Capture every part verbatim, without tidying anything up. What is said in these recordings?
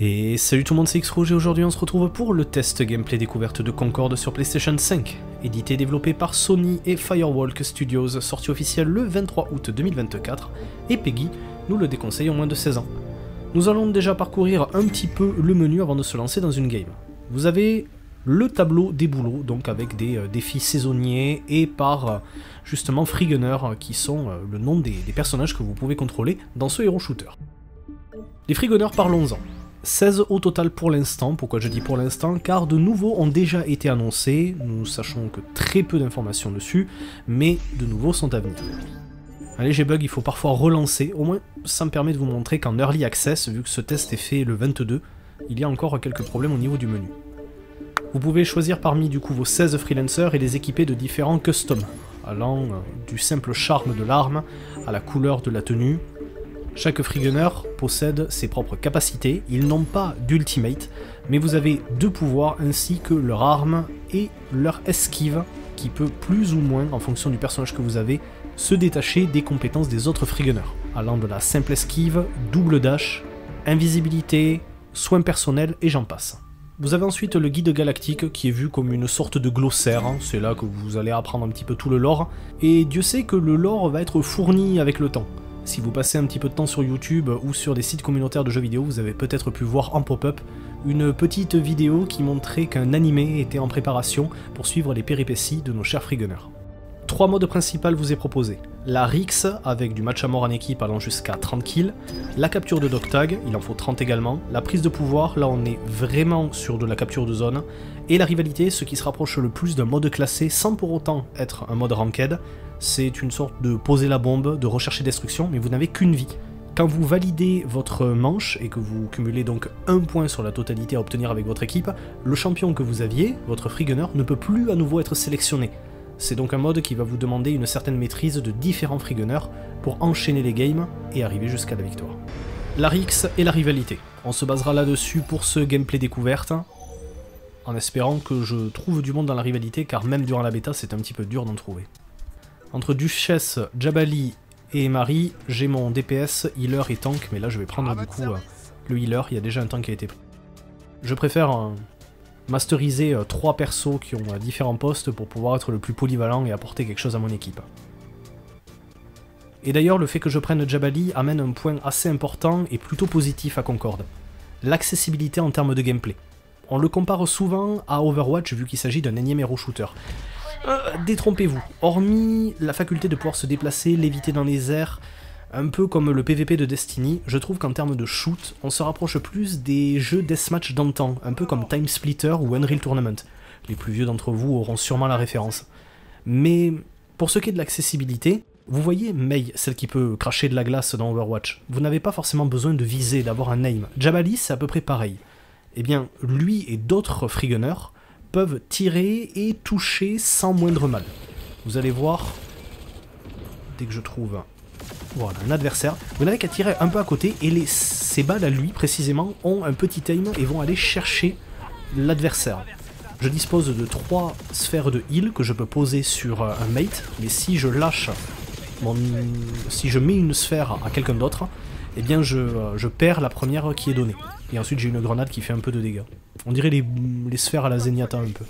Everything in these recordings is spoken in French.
Et salut tout le monde, c'est X-Rouge et aujourd'hui on se retrouve pour le test gameplay découverte de Concord sur PlayStation cinq, édité et développé par Sony et Firewalk Studios, sortie officielle le vingt-trois août deux mille vingt-quatre, et PEGI nous le déconseille aux moins de seize ans. Nous allons déjà parcourir un petit peu le menu avant de se lancer dans une game. Vous avez le tableau des boulots, donc avec des défis saisonniers et par justement Freegunner, qui sont le nom des, des personnages que vous pouvez contrôler dans ce héros shooter. Les Freegunners, parlons-en. seize au total pour l'instant. Pourquoi je dis pour l'instant? Car de nouveaux ont déjà été annoncés, nous sachons que très peu d'informations dessus, mais de nouveaux sont à venir. Un léger bug, il faut parfois relancer, au moins ça me permet de vous montrer qu'en Early Access, vu que ce test est fait le vingt-deux, il y a encore quelques problèmes au niveau du menu. Vous pouvez choisir parmi du coup vos seize freelancers et les équiper de différents customs, allant du simple charme de l'arme à la couleur de la tenue. Chaque Freegunner possède ses propres capacités, ils n'ont pas d'ultimate, mais vous avez deux pouvoirs ainsi que leur arme et leur esquive, qui peut plus ou moins, en fonction du personnage que vous avez, se détacher des compétences des autres Freegunners, allant de la simple esquive, double dash, invisibilité, soins personnels et j'en passe. Vous avez ensuite le guide galactique qui est vu comme une sorte de glossaire, hein. C'est là que vous allez apprendre un petit peu tout le lore, et Dieu sait que le lore va être fourni avec le temps. Si vous passez un petit peu de temps sur YouTube ou sur des sites communautaires de jeux vidéo, vous avez peut-être pu voir en pop-up une petite vidéo qui montrait qu'un animé était en préparation pour suivre les péripéties de nos chers Freegunners. Trois modes principaux vous est proposé. La Rix, avec du match à mort en équipe allant jusqu'à trente kills, la capture de dog-tag, il en faut trente également, la prise de pouvoir, là on est vraiment sur de la capture de zone, et la rivalité, ce qui se rapproche le plus d'un mode classé sans pour autant être un mode ranked. C'est une sorte de poser la bombe, de rechercher destruction, mais vous n'avez qu'une vie. Quand vous validez votre manche et que vous cumulez donc un point sur la totalité à obtenir avec votre équipe, le champion que vous aviez, votre Freegunner, ne peut plus à nouveau être sélectionné. C'est donc un mode qui va vous demander une certaine maîtrise de différents Freegunners pour enchaîner les games et arriver jusqu'à la victoire. La Rix et la rivalité. On se basera là-dessus pour ce gameplay découverte, en espérant que je trouve du monde dans la rivalité, car même durant la bêta c'est un petit peu dur d'en trouver. Entre Duchesse, Jabali et Emari, j'ai mon D P S, healer et tank, mais là je vais prendre du coup euh, le healer, il y a déjà un tank qui a été pris. Je préfère euh, masteriser euh, trois persos qui ont euh, différents postes pour pouvoir être le plus polyvalent et apporter quelque chose à mon équipe. Et d'ailleurs le fait que je prenne Jabali amène un point assez important et plutôt positif à Concord. L'accessibilité en termes de gameplay. On le compare souvent à Overwatch vu qu'il s'agit d'un énième héros shooter. Euh, détrompez-vous, hormis la faculté de pouvoir se déplacer, léviter dans les airs, un peu comme le P V P de Destiny, je trouve qu'en termes de shoot, on se rapproche plus des jeux deathmatch d'antan, un peu comme Time Splitter ou Unreal Tournament. Les plus vieux d'entre vous auront sûrement la référence. Mais pour ce qui est de l'accessibilité, vous voyez Mei, celle qui peut cracher de la glace dans Overwatch, vous n'avez pas forcément besoin de viser, d'avoir un aim. Jabali, c'est à peu près pareil. Eh bien, lui et d'autres Freegunners peuvent tirer et toucher sans moindre mal. Vous allez voir, dès que je trouve voilà, un adversaire, vous n'avez qu'à tirer un peu à côté et les, ces balles à lui précisément ont un petit aim et vont aller chercher l'adversaire. Je dispose de trois sphères de heal que je peux poser sur un mate, mais si je lâche, bon, si je mets une sphère à quelqu'un d'autre, eh bien je, je perds la première qui est donnée. Et ensuite j'ai une grenade qui fait un peu de dégâts. On dirait les, les sphères à la Zenyatta un peu.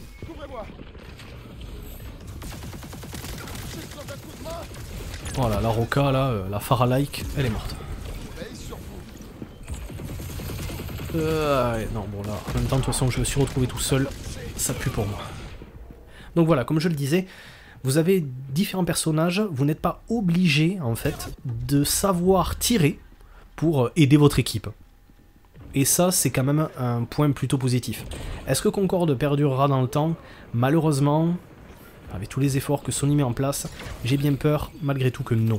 Voilà, la Roca là, euh, la Phara-like, elle est morte. Euh, non, bon là, en même temps de toute façon je me suis retrouvé tout seul, ça pue pour moi. Donc voilà, comme je le disais, vous avez différents personnages, vous n'êtes pas obligé en fait de savoir tirer pour aider votre équipe. Et ça, c'est quand même un point plutôt positif. Est-ce que Concord perdurera dans le temps? Malheureusement, avec tous les efforts que Sony met en place, j'ai bien peur, malgré tout, que non.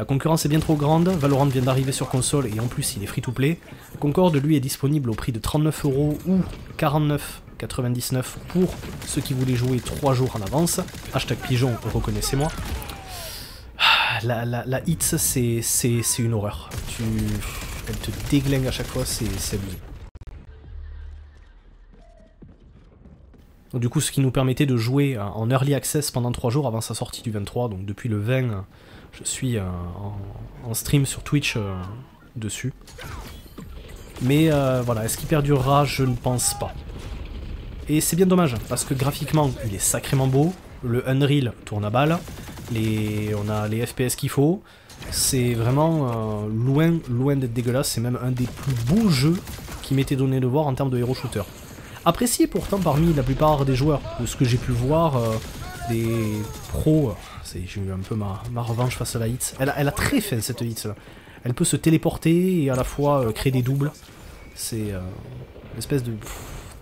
La concurrence est bien trop grande, Valorant vient d'arriver sur console et en plus il est free-to-play. Concord, lui, est disponible au prix de trente-neuf euros ou quarante-neuf quatre-vingt-dix-neuf pour ceux qui voulaient jouer trois jours en avance. Hashtag pigeon, reconnaissez-moi. La, la, la hits, c'est une horreur. Tu... Elle te déglingue à chaque fois, c'est abusé. Donc du coup, ce qui nous permettait de jouer en early access pendant trois jours avant sa sortie du vingt-trois. Donc depuis le vingt, je suis en, en stream sur Twitch euh, dessus. Mais euh, voilà, est-ce qu'il perdurera? Je ne pense pas. Et c'est bien dommage, parce que graphiquement, il est sacrément beau. Le Unreal tourne à balle. Les... On a les F P S qu'il faut. C'est vraiment euh, loin, loin d'être dégueulasse. C'est même un des plus beaux jeux qui m'était donné de voir en termes de hero shooter. Apprécié pourtant parmi la plupart des joueurs, de ce que j'ai pu voir, euh, des pros. J'ai eu un peu ma, ma revanche face à la hits. Elle, elle a très fait cette hits là. Elle peut se téléporter et à la fois euh, créer des doubles. C'est euh, une espèce de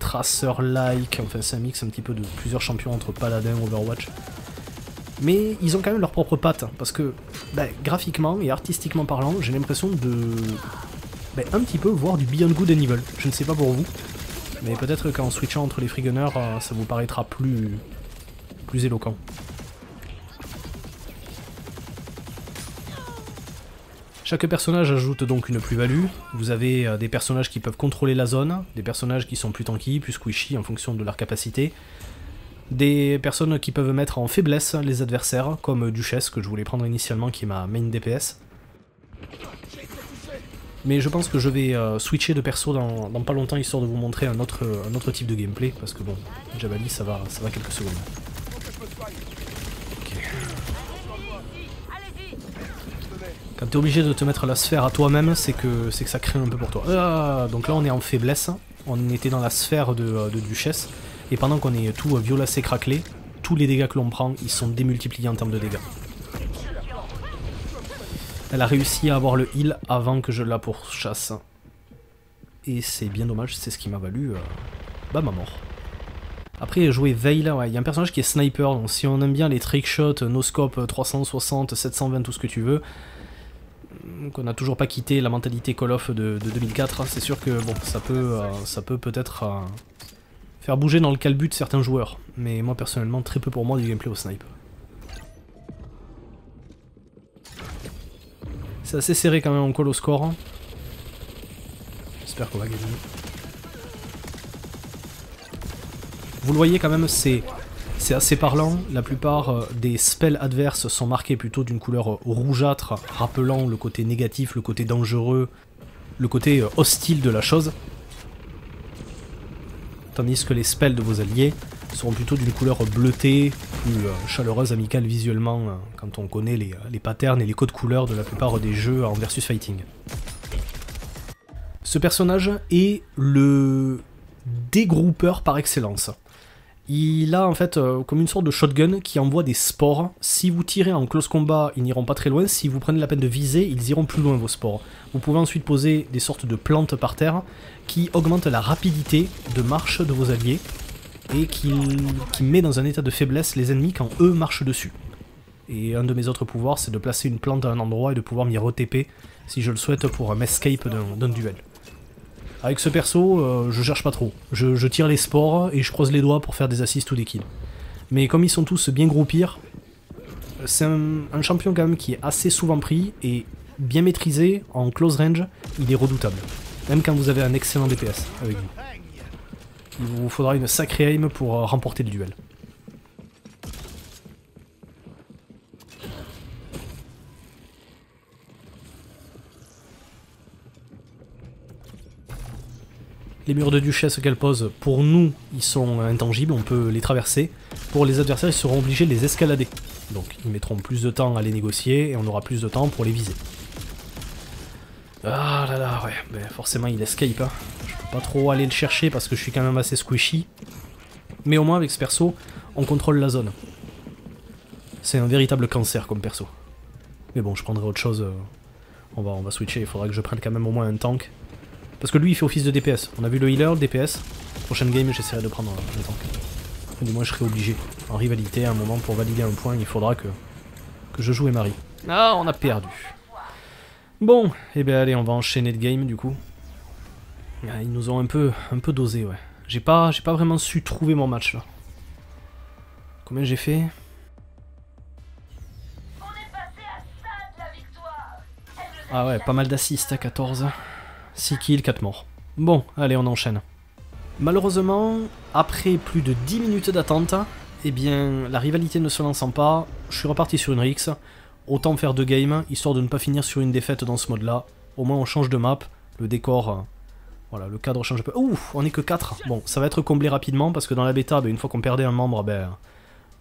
traceur-like, enfin c'est un mix un petit peu de plusieurs champions entre Paladin et Overwatch. Mais ils ont quand même leurs propres pattes, parce que ben, graphiquement et artistiquement parlant, j'ai l'impression de ben, un petit peu voir du Beyond Good and Evil. Je ne sais pas pour vous, mais peut-être qu'en switchant entre les Freegunner, ça vous paraîtra plus, plus éloquent. Chaque personnage ajoute donc une plus-value. Vous avez des personnages qui peuvent contrôler la zone, des personnages qui sont plus tanky, plus squishy en fonction de leur capacité, des personnes qui peuvent mettre en faiblesse les adversaires, comme Duchesse, que je voulais prendre initialement, qui est ma main D P S. Mais je pense que je vais euh, switcher de perso dans, dans pas longtemps, histoire de vous montrer un autre, un autre type de gameplay, parce que bon, Jabali, ça va, ça va quelques secondes. Okay. Quand t'es obligé de te mettre la sphère à toi-même, c'est que, c'est que ça crée un peu pour toi. Ah, donc là, on est en faiblesse, on était dans la sphère de, de Duchesse, et pendant qu'on est tout violacé, craquelé, tous les dégâts que l'on prend, ils sont démultipliés en termes de dégâts. Elle a réussi à avoir le heal avant que je la pourchasse. Et c'est bien dommage, c'est ce qui m'a valu euh, bah, ma mort. Après, jouer Veil, il ouais, y a un personnage qui est sniper, donc si on aime bien les trickshots, noscope, trois cent soixante, sept cent vingt, tout ce que tu veux, qu'on n'a toujours pas quitté la mentalité Call of de, de deux mille quatre, c'est sûr que bon, ça peut euh, ça peut peut-être euh, faire bouger dans le calbut de certains joueurs. Mais moi, personnellement, très peu pour moi du gameplay au snipe. C'est assez serré quand même en call au score. J'espère qu'on va gagner. Vous le voyez quand même, c'est assez parlant. La plupart des spells adverses sont marqués plutôt d'une couleur rougeâtre, rappelant le côté négatif, le côté dangereux, le côté hostile de la chose. Tandis que les spells de vos alliés seront plutôt d'une couleur bleutée, plus euh, chaleureuse, amicale visuellement, euh, quand on connaît les, les patterns et les codes couleurs de la plupart des jeux en versus fighting. Ce personnage est le dégroupeur par excellence. Il a en fait euh, comme une sorte de shotgun qui envoie des spores. Si vous tirez en close combat, ils n'iront pas très loin. Si vous prenez la peine de viser, ils iront plus loin vos spores. Vous pouvez ensuite poser des sortes de plantes par terre qui augmentent la rapidité de marche de vos alliés, et qui, qui met dans un état de faiblesse les ennemis quand eux marchent dessus. Et un de mes autres pouvoirs, c'est de placer une plante à un endroit et de pouvoir m'y re-T P si je le souhaite pour m'escape d'un duel. Avec ce perso, euh, je cherche pas trop. Je, je tire les spores et je croise les doigts pour faire des assists ou des kills. Mais comme ils sont tous bien groupés, c'est un, un champion quand même qui est assez souvent pris, et bien maîtrisé, en close range, il est redoutable. Même quand vous avez un excellent D P S avec vous. Il vous faudra une sacrée aim pour remporter le duel. Les murs de Duchesse qu'elle pose, pour nous, ils sont intangibles, on peut les traverser. Pour les adversaires, ils seront obligés de les escalader. Donc ils mettront plus de temps à les négocier et on aura plus de temps pour les viser. Ah là là, ouais, ben forcément il escape, hein. Je peux pas trop aller le chercher parce que je suis quand même assez squishy. Mais au moins avec ce perso, on contrôle la zone. C'est un véritable cancer comme perso. Mais bon, je prendrai autre chose, on va, on va switcher, il faudra que je prenne quand même au moins un tank. Parce que lui il fait office de D P S, on a vu le healer, le D P S. Prochaine game j'essaierai de prendre un tank. Enfin, du moins je serai obligé. En rivalité, à un moment pour valider un point, il faudra que, que je joue Emari. Ah, on a perdu. Bon, et eh bien allez, on va enchaîner de game du coup. Ils nous ont un peu, un peu dosé, ouais. J'ai pas, j'ai pas vraiment su trouver mon match là. Combien j'ai fait ? On est passé à ça de la victoire. Ah ouais, pas mal d'assists à quatorze. six kills, quatre morts. Bon, allez, on enchaîne. Malheureusement, après plus de dix minutes d'attente, eh bien, la rivalité ne se lançant pas, je suis reparti sur une Rix. Autant faire deux games, histoire de ne pas finir sur une défaite dans ce mode-là. Au moins on change de map, le décor... Voilà, le cadre change un peu. Ouh, on est que quatre. Bon, ça va être comblé rapidement parce que dans la bêta, bah, une fois qu'on perdait un membre, bah,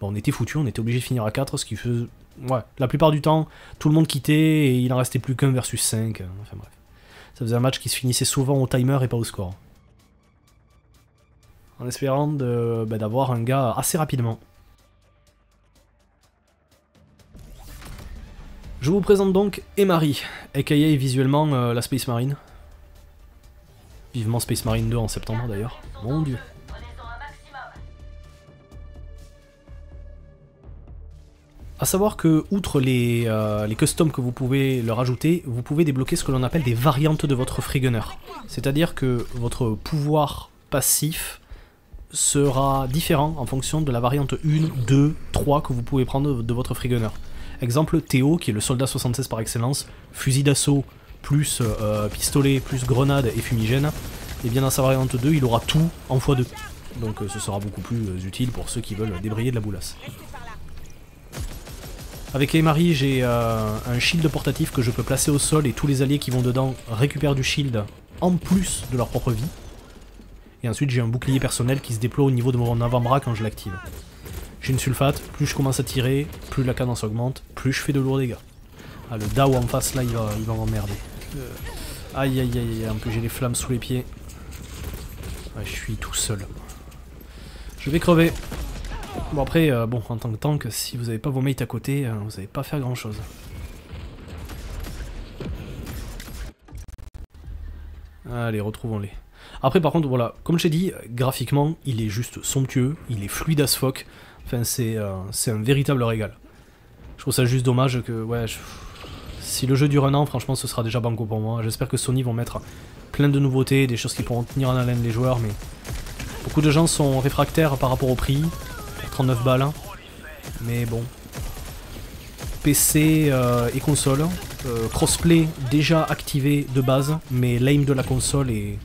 bah, on était foutu, on était obligé de finir à quatre, ce qui faisait... Ouais, la plupart du temps, tout le monde quittait et il n'en restait plus qu'un versus cinq. Enfin bref, ça faisait un match qui se finissait souvent au timer et pas au score. En espérant d'avoir bah, un gars assez rapidement. Je vous présente donc Emari, aka visuellement euh, la Space Marine. Vivement Space Marine deux en septembre d'ailleurs. Mon dieu. A savoir que, outre les, euh, les customs que vous pouvez leur ajouter, vous pouvez débloquer ce que l'on appelle des variantes de votre Freegunner. C'est-à-dire que votre pouvoir passif sera différent en fonction de la variante un, deux, trois que vous pouvez prendre de votre Freegunner. Exemple, Théo, qui est le soldat soixante-seize par excellence, fusil d'assaut, plus euh, pistolet, plus grenade et fumigène, et bien dans sa variante deux, il aura tout en fois deux. Donc euh, ce sera beaucoup plus euh, utile pour ceux qui veulent débrayer de la boulasse. Avec Emari, j'ai euh, un shield portatif que je peux placer au sol et tous les alliés qui vont dedans récupèrent du shield en plus de leur propre vie. Et ensuite j'ai un bouclier personnel qui se déploie au niveau de mon avant-bras quand je l'active. J'ai une sulfate, plus je commence à tirer, plus la cadence augmente, plus je fais de lourds dégâts. Ah, le D A W en face là, il va, il va m'emmerder. Euh, aïe aïe aïe aïe, en plus j'ai les flammes sous les pieds. Ouais, je suis tout seul. Je vais crever. Bon après, euh, bon en tant que tank, si vous n'avez pas vos mates à côté, euh, vous n'allez pas faire grand chose. Allez, retrouvons-les. Après par contre, voilà, comme j'ai dit, graphiquement, il est juste somptueux, il est fluide as fuck. Enfin, c'est euh, un véritable régal. Je trouve ça juste dommage que, ouais, je... si le jeu dure un an, franchement, ce sera déjà banco pour moi. J'espère que Sony vont mettre plein de nouveautés, des choses qui pourront tenir en haleine les joueurs, mais beaucoup de gens sont réfractaires par rapport au prix, trente-neuf balles, mais bon. P C euh, et console, euh, crossplay déjà activé de base, mais l'aim de la console est,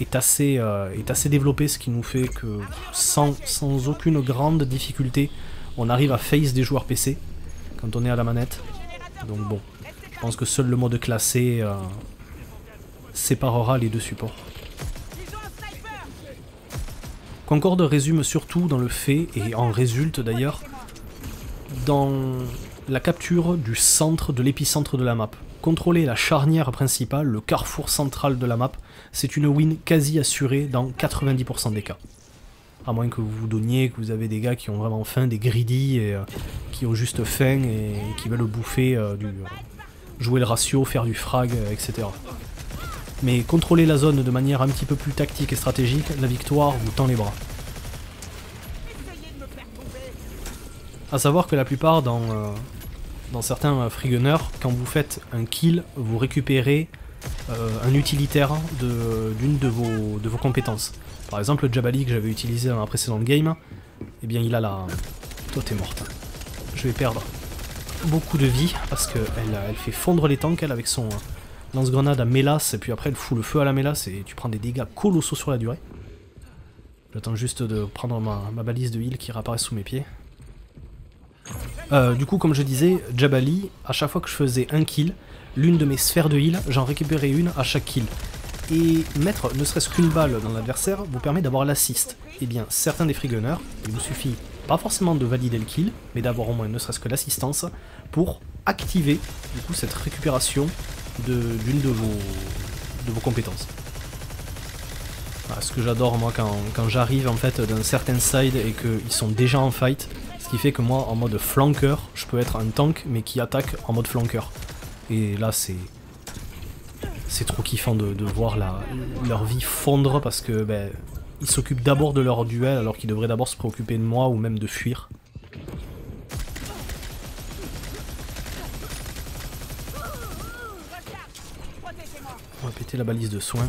est, assez, euh, est assez développé, ce qui nous fait que sans, sans aucune grande difficulté, on arrive à face des joueurs P C quand on est à la manette. Donc bon, je pense que seul le mode classé euh, séparera les deux supports. Concord résume surtout dans le fait, et en résulte d'ailleurs, dans la capture du centre, de l'épicentre de la map. Contrôler la charnière principale, le carrefour central de la map, c'est une win quasi assurée dans quatre-vingt-dix pour cent des cas. À moins que vous vous donniez, que vous avez des gars qui ont vraiment faim, des greedy, et, euh, qui ont juste faim et qui veulent bouffer, euh, du, euh, jouer le ratio, faire du frag, euh, et cetera. Mais contrôler la zone de manière un petit peu plus tactique et stratégique, la victoire vous tend les bras. A savoir que la plupart, dans, euh, dans certains euh, freegunners, quand vous faites un kill, vous récupérez euh, un utilitaire d'une de, de, vos, de vos compétences. Par exemple, le Jabali que j'avais utilisé dans la précédente game, eh bien il a la... Toi t'es morte. Je vais perdre beaucoup de vie parce qu'elle elle fait fondre les tanks, elle, avec son lance-grenade à mélasse, et puis après elle fout le feu à la mélasse et tu prends des dégâts colossaux sur la durée. J'attends juste de prendre ma, ma balise de heal qui réapparaît sous mes pieds. Euh, du coup, comme je disais, Jabali, à chaque fois que je faisais un kill, l'une de mes sphères de heal, j'en récupérais une à chaque kill. Et mettre ne serait-ce qu'une balle dans l'adversaire vous permet d'avoir l'assist. Et bien, certains des freegunners, il vous suffit pas forcément de valider le kill, mais d'avoir au moins ne serait-ce que l'assistance pour activer du coup cette récupération d'une de, de, vos, de vos compétences. Ah, ce que j'adore moi quand, quand j'arrive en fait d'un certain side et qu'ils sont déjà en fight, ce qui fait que moi en mode flanqueur, je peux être un tank mais qui attaque en mode flanqueur. Et là c'est... C'est trop kiffant de, de voir la, leur vie fondre parce que ben, ils s'occupent d'abord de leur duel alors qu'ils devraient d'abord se préoccuper de moi ou même de fuir. On va péter la balise de soins.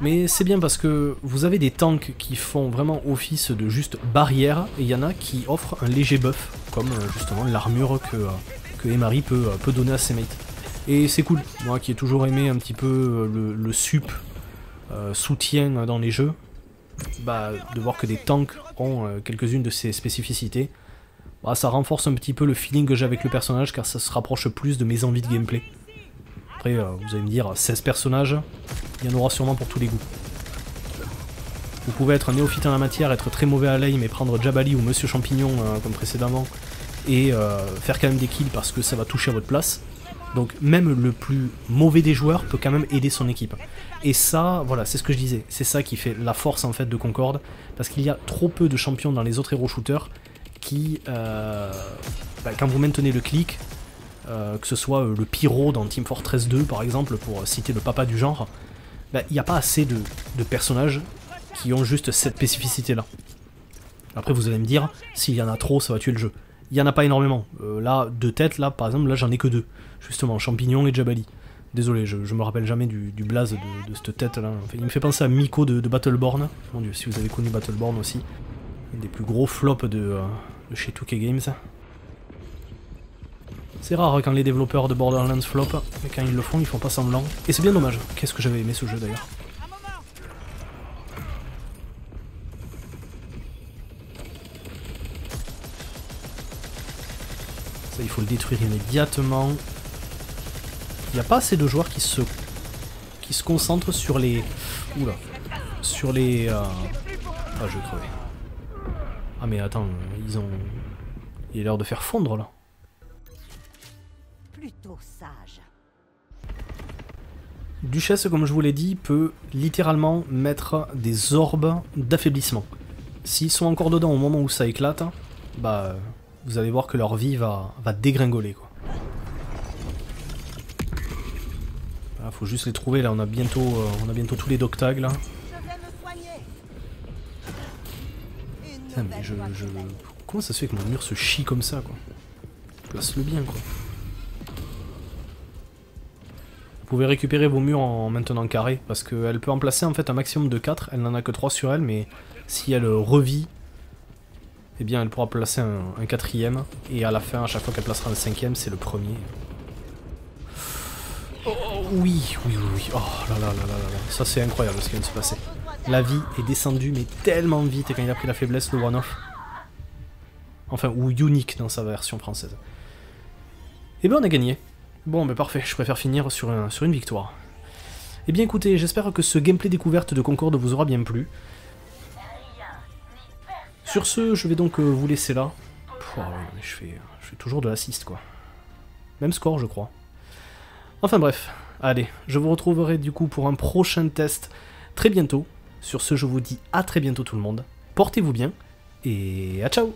Mais c'est bien parce que vous avez des tanks qui font vraiment office de juste barrière et il y en a qui offrent un léger buff, comme justement l'armure que, que Emari peut, peut donner à ses mates. Et c'est cool, moi qui ai toujours aimé un petit peu le, le sup, euh, soutien dans les jeux, bah, de voir que des tanks ont euh, quelques-unes de ces spécificités, bah, ça renforce un petit peu le feeling que j'ai avec le personnage, car ça se rapproche plus de mes envies de gameplay. Après, euh, vous allez me dire, seize personnages, il y en aura sûrement pour tous les goûts. Vous pouvez être un néophyte en la matière, être très mauvais à l'aim et prendre Jabali ou Monsieur Champignon euh, comme précédemment, et euh, faire quand même des kills parce que ça va toucher à votre place. Donc même le plus mauvais des joueurs peut quand même aider son équipe. Et ça, voilà, c'est ce que je disais, c'est ça qui fait la force en fait de Concord, parce qu'il y a trop peu de champions dans les autres héros shooters qui, euh, bah, quand vous maintenez le clic, euh, que ce soit euh, le Pyro dans Team Fortress deux par exemple, pour citer le papa du genre, bah, il n'y a pas assez de, de personnages qui ont juste cette spécificité là. Après vous allez me dire, s'il y en a trop ça va tuer le jeu. Il n'y en a pas énormément. Euh, là, deux têtes, là, par exemple, là, j'en ai que deux. Justement, Champignon et Jabali. Désolé, je, je me rappelle jamais du, du blaze de, de cette tête-là. Enfin, il me fait penser à Miko de, de Battleborn. Mon dieu, si vous avez connu Battleborn aussi. Une des plus gros flops de, euh, de chez deux K Games. C'est rare quand les développeurs de Borderlands flop, mais quand ils le font, ils font pas semblant. Et c'est bien dommage. Qu'est-ce que j'avais aimé ce jeu, d'ailleurs. Ça, il faut le détruire immédiatement. Il n'y a pas assez de joueurs qui se qui se concentrent sur les... Oula. Sur les... Euh... Ah, je vais crever. Ah, mais attends, ils ont... Il est l'heure de faire fondre, là. Plutôt sage. Duchesse, comme je vous l'ai dit, peut littéralement mettre des orbes d'affaiblissement. S'ils sont encore dedans au moment où ça éclate, bah... vous allez voir que leur vie va, va dégringoler, quoi. Ah, faut juste les trouver, là, on a bientôt, euh, on a bientôt tous les doctags, là. Putain, mais je, je... Comment ça se fait que mon mur se chie comme ça, quoi? Place-le bien, quoi. Vous pouvez récupérer vos murs en maintenant carré, parce qu'elle peut en placer, en fait, un maximum de quatre. Elle n'en a que trois sur elle, mais si elle revit... eh bien elle pourra placer un, un quatrième, et à la fin, à chaque fois qu'elle placera un cinquième, c'est le premier. Oh oui, oui, oui, oui, oh là là là là là, ça c'est incroyable ce qui vient de se passer. La vie est descendue mais tellement vite, et quand il a pris la faiblesse, le one-off. Enfin, ou unique dans sa version française. Et bien on a gagné. Bon ben parfait, je préfère finir sur, un, sur une victoire. Et bien écoutez, j'espère que ce gameplay découverte de Concord vous aura bien plu. Sur ce, je vais donc vous laisser là. Pff, je, fais, je fais toujours de l'assist, quoi. Même score, je crois. Enfin bref, allez, je vous retrouverai du coup pour un prochain test très bientôt. Sur ce, je vous dis à très bientôt tout le monde. Portez-vous bien, et à ciao!